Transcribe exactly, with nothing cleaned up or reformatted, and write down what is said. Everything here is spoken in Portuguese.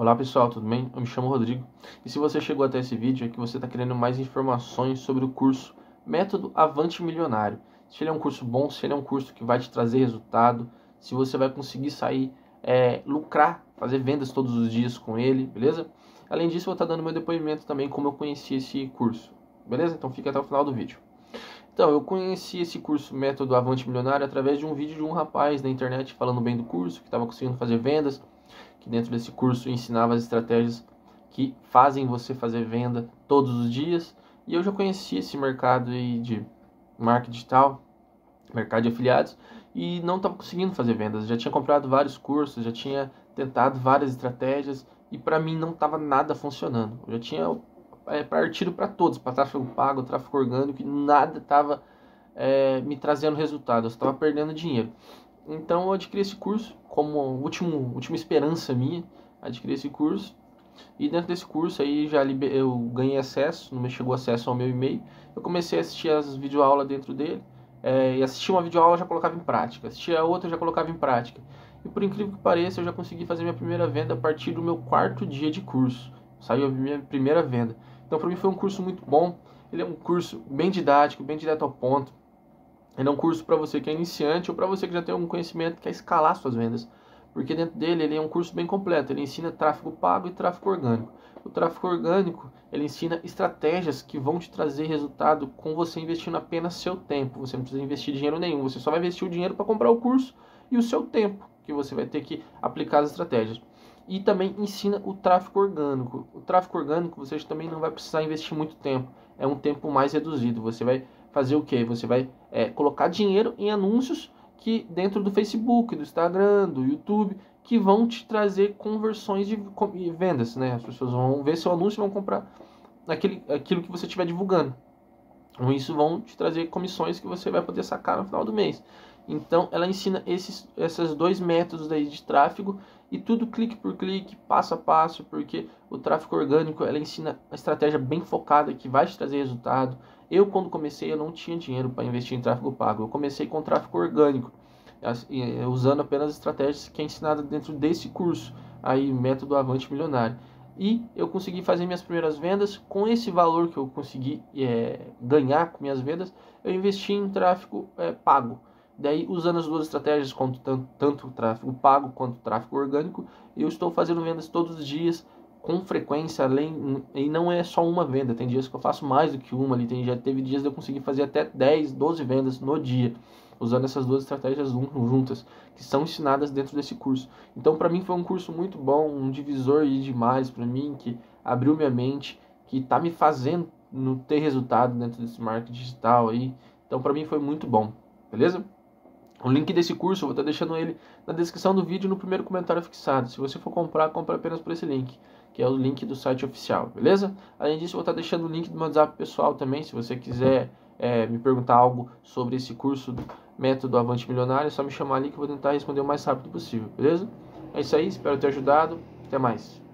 Olá pessoal, tudo bem? Eu me chamo Rodrigo e se você chegou até esse vídeo é que você está querendo mais informações sobre o curso Método Avante Milionário. Se ele é um curso bom, se ele é um curso que vai te trazer resultado, se você vai conseguir sair, é, lucrar, fazer vendas todos os dias com ele, beleza? Além disso, eu vou estar dando meu depoimento também como eu conheci esse curso, beleza? Então fica até o final do vídeo. Então, eu conheci esse curso Método Avante Milionário através de um vídeo de um rapaz na internet falando bem do curso, que estava conseguindo fazer vendas, que dentro desse curso ensinava as estratégias que fazem você fazer venda todos os dias. E eu já conheci esse mercado aí de marketing digital, mercado de afiliados, e não estava conseguindo fazer vendas. Já tinha comprado vários cursos, já tinha tentado várias estratégias e para mim não estava nada funcionando. Eu já tinha é, partido para todos, para tráfego pago, tráfego orgânico, e nada estava é, me trazendo resultado, eu estava perdendo dinheiro. Então eu adquiri esse curso como último, última esperança minha, adquiri esse curso. E dentro desse curso aí já liber... eu ganhei acesso, não me chegou acesso ao meu e-mail. Eu comecei a assistir as videoaulas dentro dele, é, e assistir uma videoaula eu já colocava em prática, assistir a outra eu já colocava em prática. E por incrível que pareça, eu já consegui fazer minha primeira venda a partir do meu quarto dia de curso. Saiu a minha primeira venda. Então para mim foi um curso muito bom, ele é um curso bem didático, bem direto ao ponto. Ele é um curso para você que é iniciante ou para você que já tem algum conhecimento e quer escalar suas vendas. Porque dentro dele, ele é um curso bem completo. Ele ensina tráfego pago e tráfego orgânico. O tráfego orgânico, ele ensina estratégias que vão te trazer resultado com você investindo apenas seu tempo. Você não precisa investir dinheiro nenhum. Você só vai investir o dinheiro para comprar o curso e o seu tempo, que você vai ter que aplicar as estratégias. E também ensina o tráfego orgânico. O tráfego orgânico, você também não vai precisar investir muito tempo. É um tempo mais reduzido. Você vai fazer o que? Você vai é, colocar dinheiro em anúncios que dentro do Facebook, do Instagram, do YouTube, que vão te trazer conversões de vendas, né? As pessoas vão ver seu anúncio e vão comprar aquele, aquilo que você estiver divulgando. Com isso vão te trazer comissões que você vai poder sacar no final do mês. Então ela ensina esses, esses dois métodos aí de tráfego e tudo clique por clique, passo a passo, porque o tráfego orgânico ela ensina uma estratégia bem focada que vai te trazer resultado. Eu, quando comecei, eu não tinha dinheiro para investir em tráfego pago. Eu comecei com tráfego orgânico, usando apenas estratégias que é ensinada dentro desse curso, aí Método Avante Milionário. E eu consegui fazer minhas primeiras vendas. Com esse valor que eu consegui é, ganhar com minhas vendas, eu investi em tráfego é, pago. Daí, usando as duas estratégias, tanto, tanto o tráfego pago quanto o tráfego orgânico, eu estou fazendo vendas todos os dias, com frequência, além, e não é só uma venda, tem dias que eu faço mais do que uma, ali, tem, já teve dias que eu consegui fazer até dez, doze vendas no dia, usando essas duas estratégias juntas, que são ensinadas dentro desse curso. Então para mim foi um curso muito bom, um divisor de malhas para mim, que abriu minha mente, que está me fazendo ter resultado dentro desse marketing digital aí, então para mim foi muito bom, beleza? O link desse curso, eu vou estar deixando ele na descrição do vídeo, no primeiro comentário fixado. Se você for comprar, compra apenas por esse link, que é o link do site oficial, beleza? Além disso, eu vou estar deixando o link do meu WhatsApp pessoal também, se você quiser é, me perguntar algo sobre esse curso do Método Avante Milionário, é só me chamar ali que eu vou tentar responder o mais rápido possível, beleza? É isso aí, espero ter ajudado, até mais.